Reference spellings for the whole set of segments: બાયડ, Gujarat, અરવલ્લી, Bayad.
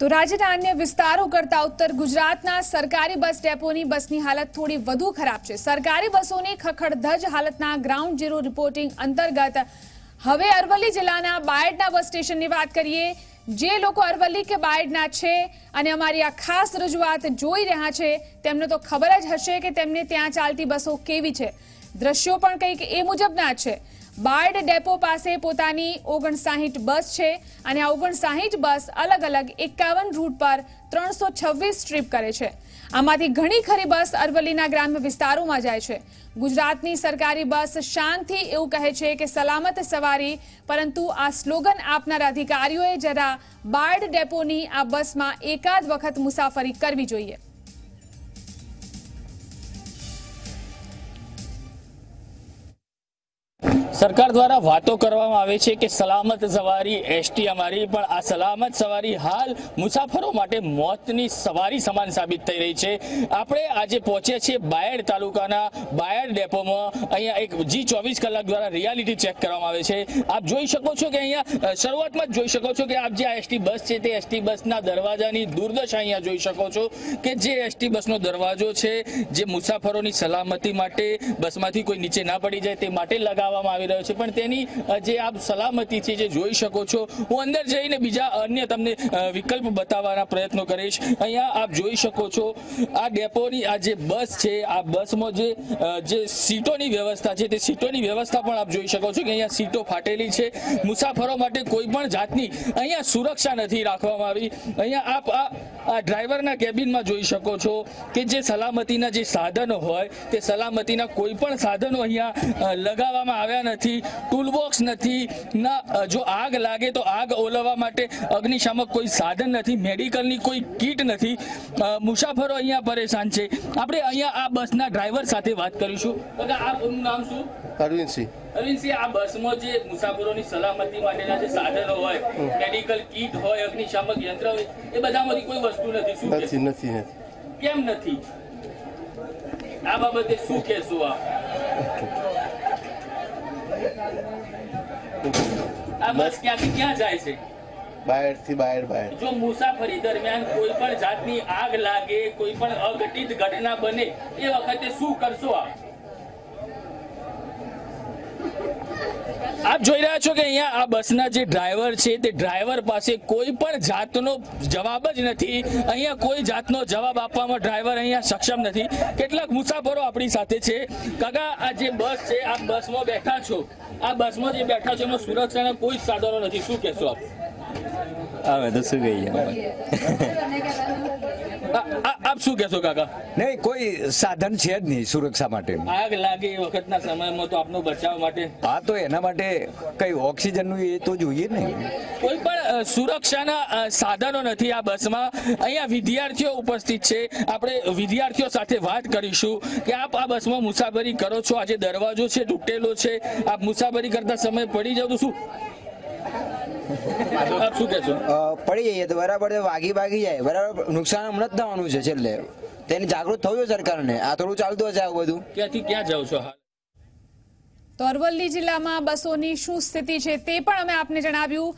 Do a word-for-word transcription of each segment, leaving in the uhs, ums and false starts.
તો રાજ્યના વિસ્તારો કરતા ઉત્તર ગુજરાતના સરકારી બસ ડેપોની બસની હાલત થોડી વધુ ખરાબ છે। સરકારી બસોની ખખડધજ હાલતના ગ્રાઉન્ડ ઝીરો રિપોર્ટિંગ અંતર્ગત હવે અરવલ્લી જિલ્લાના બાયડના બસ સ્ટેશનની વાત કરીએ। જે લોકો અરવલ્લી કે બાયડના છે અને અમારી આ ખાસ રજૂઆત જોઈ રહ્યા છે તેમને તો ખબર જ હશે કે તેમને ત્યાં ચાલતી બસો કેવી છે। દ્રશ્યો પણ કંઈક એ મુજબના છે। બાયડ ડેપો પાસે પોતાની ઓગણસાઠ બસ છે અને આ ઓગણસાઠ બસ અલગ અલગ એકાવન રૂટ પર ત્રણસો છવ્વીસ ટ્રીપ કરે છે। આમાંથી ઘણી ખરી બસ અરવલ્લીના ગ્રામ્ય વિસ્તારોમાં જાય છે। ગુજરાતની સરકારી બસ શાનથી એવું કહે છે કે સલામત સવારી, પરંતુ આ સ્લોગન આપનાર અધિકારીઓએ જરા બાયડ ડેપોની આ બસમાં એકાદ વખત મુસાફરી કરવી જોઈએ। सरकार द्वारा बातों करवामां आवे छे के सलामत सवारी एसटी अमारी, पण आ सलामत सवारी हाल मुसाफरो माटे मौतनी सवारी समान साबित थई रही छे। आपणे आजे पहोंच्या छे बायड तालुकाना बायड डेपोमां। अहींया एक जी चोवीस कलाक द्वारा रियालिटी चेक करवामां आवे छे। आप जोई शको छो के अहींया शरूआतमां ज जोई शको छो के आप जे आ एसटी बस छे ते एसटी बसना दरवाजानी दुर्दशा अहींया जोई शको छो के जे एसटी बसनो दरवाजो छे जे मुसाफरोनी सलामती माटे बसमांथी कोई नीचे ना पड़ी जाय ते माटे लगाववामां आवे सीटों फाटेली है। मुसाफरो कोईपण जातनी अहींया सुरक्षा नहीं राखवामां आवी। अहींया आप आ ड्राइवरना केबिनमां जोई शको छो के जे सलामतीना जे साधनो होय ते सलामतीना कोईपण साधनो अहींया लगाववामां आव्या न थी, टूल बॉक्स नहीं ना। जो आग लगे तो आग ओलवा माटे अग्निशामक कोई साधन नहीं, मेडिकल नी कोई किट नहीं। मुसाफरो अहींया परेशान छे। आपणे अहींया आ बसना ड्राइवर साथे बात करीशुं। काका आपनुं नाम शुं? अरविंद सिंह। अरविंद सिंह, आ बसमां जे मुसाफरोनी सलामती माटेना जे साधनो होय, मेडिकल किट होय, अग्निशामक यंत्र होय, ए बधामांथी कोई वस्तु नहीं। शुं नहीं नहीं केम नहीं? आ बाबते शुं कहेशो आप? आ बस क्या की क्या जाए से? बाहर थी बाहर बाहर। जो मुसाफरी दरमियान कोई पण जातनी आग लागे, कोई पण अघटित घटना बने, ये वखते शू करशो आप? आप જોઈ રહ્યા છો કે અહીંયા આ બસના જે ડ્રાઈવર છે તે ડ્રાઈવર પાસે કોઈ પણ જાતનો જવાબ જ નથી। અહીંયા કોઈ જાતનો જવાબ આપવામાં ડ્રાઈવર અહીંયા સક્ષમ નથી। કેટલાક મુસાફરો આપણી સાથે છે। કાકા, આ જે બસ છે આપ બસમાં બેઠા છો, આ બસમાં જે બેઠા છો એમાં સુરક્ષાના કોઈ સાધનો નથી, શું કહેશો આપ? આવે તો શું કહીએ आप शू कहो काका? नहीं, कोई साधन है ज नहीं सुरक्षा माटे। आग लगे वक्त ना समय में तो आपनो बचाव माटे। हाँ, तो एना माटे कई ऑक्सीजन नु ये तो जोईए ने। कोई पण सुरक्षाना साधनो नथी आ बसमां। अहींया विद्यार्थीओ उपस्थित छे। आपणे विद्यार्थीओ साथे वात करीशुं के आप आ बसमां मुसाफरी करो छो। आज दरवाजो छे तूटेलो छे, आप मुसाफरी करता समय पड़ी जाओ तो शू? पड़ी जाइए तो बराबर वागी वागी जाए, बराबर नुकसान हमने थानू छे। छेल्ले तेनी जागृत थयो सरकार ने। आ थोड़ू चालतुं हशे आ बधुं। क्यांथी क्यां जाओ छो हाल? तो अरवली जिला में बसों की शू स्थिति है ते पण अमे आपने जणाव्युं।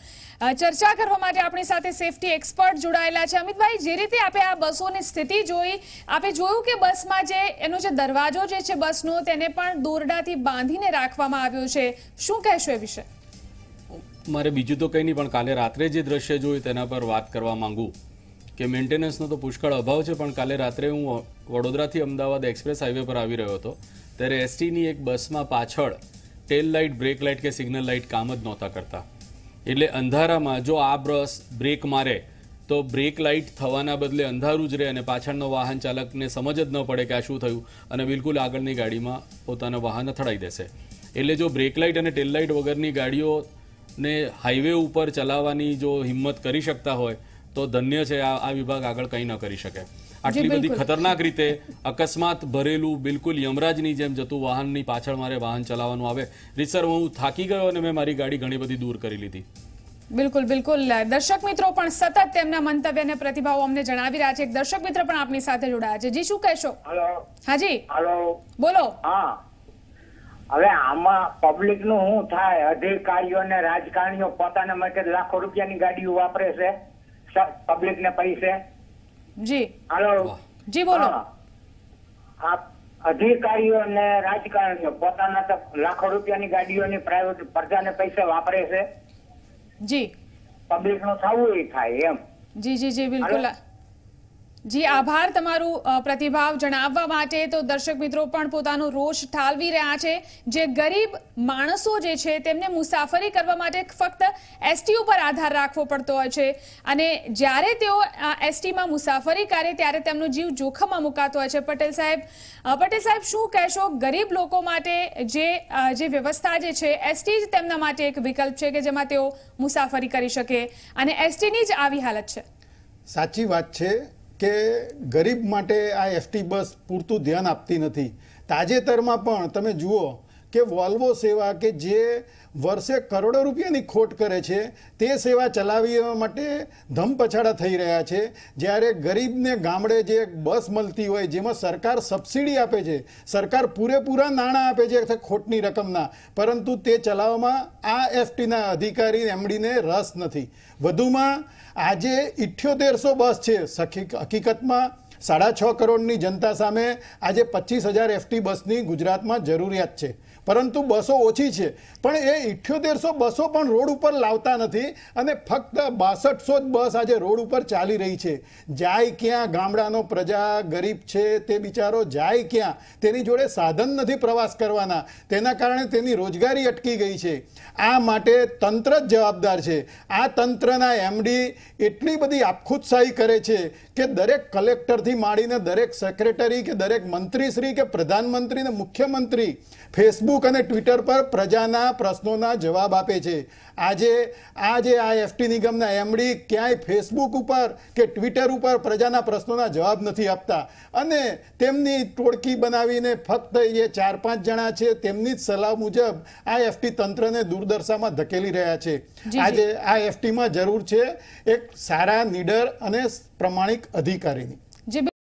चर्चा करवा माटे आपणी साथे सेफ्टी एक्सपर्ट जोड़ायेला छे। अमित भाई, जे रीते आपे आ बसोनी स्थिति जोई, आपे जोयुं के बसमां जे एनो जे दरवाजो जे छे बसनो तेने पण दोरडाथी बांधीने राखवामां आव्यो छे, शुं कहेशो ए विषे? मारे बीजू तो कहीं नहीं, पण काले रात्रे जे दृश्य जोई तेना पर बात करवा मांगू कि मेंटेनेंसनो तो पुष्कळ अभाव है। पण काले रात्रे हूँ वडोदराथी अमदावाद एक्सप्रेस हाईवे पर आवी रह्यो हतो त्यारे एसटी नी एक बस में पाछळ टेल लाइट, ब्रेक लाइट के सिग्नल लाइट काम ज नहोता करता। एटले अंधारामां जो आ बस ब्रेक मारे तो ब्रेक लाइट थवाना बदले अंधारू ज रहे अने पाछळनो वाहन चालकने समझ ज न पड़े कि आ शुं थयुं अने बिलकुल आगळनी गाडीमां पोतानुं वाहन અથડાઈ દેશે। एटले जो ब्रेक लाइट अने टेल लाइट वगरनी गाड़ीओ ने हाईवे पर चलावानी जो हिम्मत करी शकता होय तो धन्य छे। आ, आ विभाग आगळ कंई न करी शके। आटली बधी खतरनाक रीते अकस्मात भरेलू बिलकुल यमराजनी जेम जतुं वाहननी पाछळ मारे वाहन चलाववानुं आवे। रिसर हूँ थाकी गयो अने मैं मारी गाड़ी घणी बधी दूर करी लीधी। बिल्कुल बिल्कुल। दर्शक मित्रों पण सतत तेमना मंतव्य अने प्रतिभाओ अमने जणावी रह्या छे। एक दर्शक मित्र पण आपनी साथे जोडाया छे। जी, शुं कहेशो? हां जी, बोलो। हां, हवे आमा पब्लिक नु हूं थाय? अधिकारीओ ने राजकारणीओ पोताना मते लाखो रुपयानी गाडीओ वापरे छे, पब्लिक ने पैसे जी हेलो जी बोलो आप अधिकारियों ने राजकारणीओ पोताना तो लाखों रूपियानी गाड़ीओनी प्राइवेट प्रजाने पैसा वापरे छे जी पब्लिक नो थावुं थाय एम जी जी जी बिल्कुल जी आभार तमारू प्रतिभाव जणाववा माटे। तो दर्शक मित्रों पण पोतानो रोष ठालवी रह्या छे जे गरीब माणसो जे छे तेमने मुसाफरी करवा माटे फक्त एसटी उपर आधार राखवो पड़तो होय छे अने ज्यारे तेओ एसटी मां मुसाफरी करे त्यारे तेमनो जीव जोखममां मुकातो होय छे। पटेल साहेब पटेल साहेब शुं कहेशो गरीब लोको माटे जे जे व्यवस्था जे छे एसटी ज तेमना माटे एक विकल्प छे के जेमां तेओ मुसाफरी करी शके अने एसटीनी ज आवी हालत छे। साची वात छे के गरीब माटे आ एसटी बस पूरतु ध्यान आपती नथी। ताजेतर में पण तमे जुओ के वॉल्वो सेवा के जे वर्षे करोड़ों रूपियानी खोट करे छे ते सेवा चलाववा माटे धमपछाड़ा थई रह्या छे। ज्यारे गरीबने गामडे जे बस मळती होय जेमां सरकार सब्सिडी आपे छे सरकार पूरेपूरा नाणां आपे छे खोटनी रकमना परंतु ते चलाववामां आ एसटीना अधिकारी एमडीने रस नथी। वधुमां आजे अठ्ठोतेरसो बस छे सखी हकीकतमां साढ़ा छ करोड़नी जनता सामे आजे पच्चीस हज़ार एफटी बसनी गुजरात में जरूरियात छे परंतु बसों ओछी है पण ए अठ्ठोतेरसो बसों पण रोड पर लावता नथी अने फक्त बासठ सौ बस आज रोड पर चाली रही है। जाए क्या गामडानो प्रजा गरीब है ते बिचारो जाए क्या तेनी जोड़े साधन नहीं प्रवास करवाना तेना कारणे तेनी रोजगारी अटकी गई है। आ माटे तंत्र ज जवाबदार है। आ तंत्रना एमडी एटली बधी आपखुदशाही करे छे के दरेक कलेक्टर थी मांडीने दरेक सेक्रेटरी के दरेक मंत्रीश्री के प्रधानमंत्री ने मुख्यमंत्री फेसबुक कने ट्विटर पर प्रजाना प्रश्नोना जवाब आपे छे। आजे आजे आ एफटी निगमना एमडी क्यांय फेसबुक पर के ट्विटर पर प्रजाना प्रश्नोना जवाब नहीं आपता अने तेमनी टोळकी बनावीने फक्त ये चार पांच जना छे तेमनी ज सलाह मुजब आ एफटी तंत्र ने दूरदर्शा में धकेली रह्या छे। आजे आ एफटी में जरूर छे एक सारा निडर अने प्रामाणिक अधिकारी।